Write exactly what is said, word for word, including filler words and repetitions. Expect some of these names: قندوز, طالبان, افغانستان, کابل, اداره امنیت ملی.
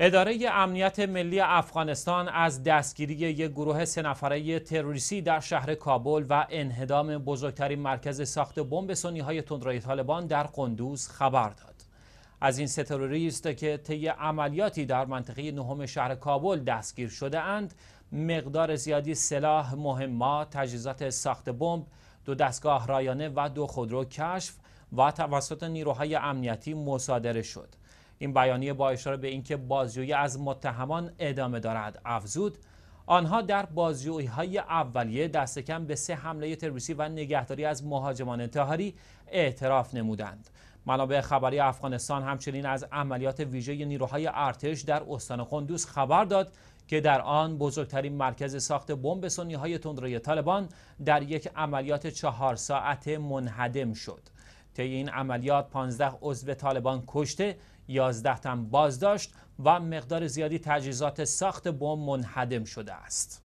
اداره امنیت ملی افغانستان از دستگیری یک گروه سه نفره تروریستی در شهر کابل و انهدام بزرگترین مرکز ساخت بمب سنی‌های تندروی طالبان در قندوز خبر داد. از این سه تروریست که طی عملیاتی در منطقه نهم شهر کابل دستگیر شده اند، مقدار زیادی سلاح، مهمات، تجهیزات ساخت بمب، دو دستگاه رایانه و دو خودرو کشف و توسط نیروهای امنیتی مصادره شد. این بیانیه با اشاره به اینکه بازجویی از متهمان ادامه دارد افزود: آنها در بازجویی‌های اولیه دست کم به سه حمله تروریستی و نگهداری از مهاجمان انتحاری اعتراف نمودند. منابع خبری افغانستان همچنین از عملیات ویژه نیروهای ارتش در استان قندوز خبر داد که در آن بزرگترین مرکز ساخت بمب سنی‌های تندروی طالبان در یک عملیات چهار ساعته منهدم شد. طی این عملیات پانزده عضو طالبان کشته، یازده تن بازداشت و مقدار زیادی تجهیزات ساخت بمب منهدم شده است.